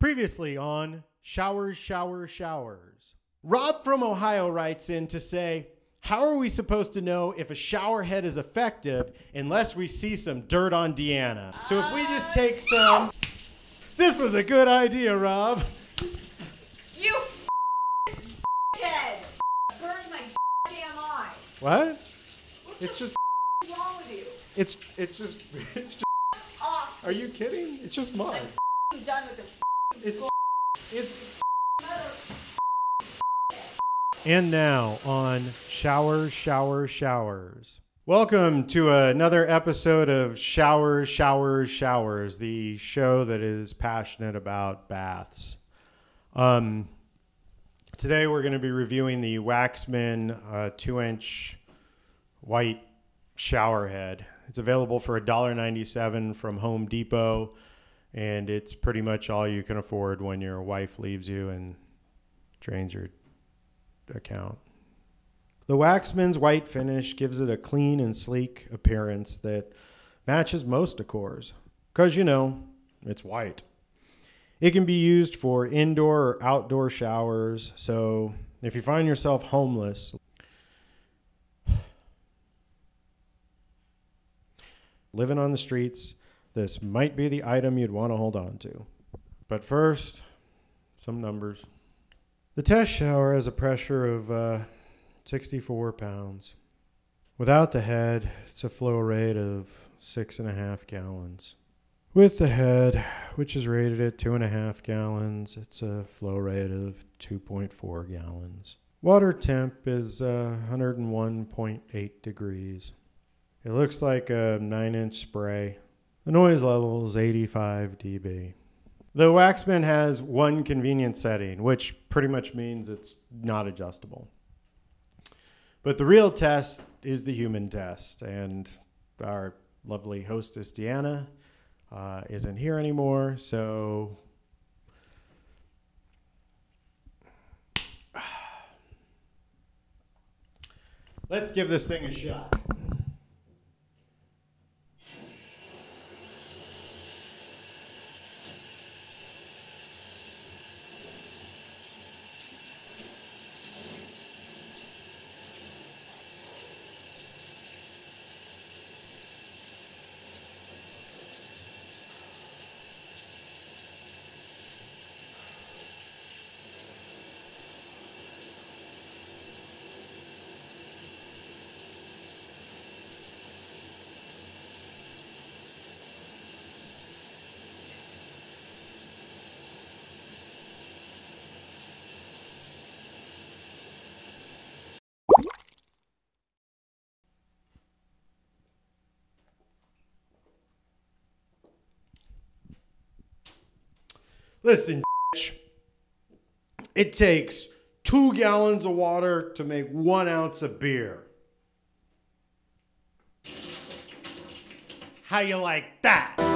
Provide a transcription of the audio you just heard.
Previously on Showers, Showers, Showers. Rob from Ohio writes in to say, how are we supposed to know if a shower head is effective unless we see some dirt on Deanna? So if we just take some... This was a good idea, Rob. You head. Burned my damn eye. What? It's just wrong with you? It's just off. Are you kidding? It's just mine. I'm done with this. And now on Showers, Showers, Showers. Welcome to another episode of Showers, Showers, Showers, the show that is passionate about baths. Today we're going to be reviewing the Waxman 2-inch white shower head. It's available for $1.97 from Home Depot. And it's pretty much all you can afford when your wife leaves you and drains your account. The Waxman's white finish gives it a clean and sleek appearance that matches most decors. Because, you know, it's white. It can be used for indoor or outdoor showers. So if you find yourself homeless, living on the streets, this might be the item you'd want to hold on to. But first, some numbers. The test shower has a pressure of 64 pounds. Without the head, it's a flow rate of 6.5 gallons. With the head, which is rated at 2.5 gallons, it's a flow rate of 2.4 gallons. Water temp is 101.8 degrees. It looks like a 9-inch spray. The noise level is 85 dB. The Waxman has one convenient setting, which pretty much means it's not adjustable. But the real test is the human test, and our lovely hostess Deanna isn't here anymore, so let's give this thing a shot. Listen, it takes 2 gallons of water to make 1 ounce of beer. How you like that?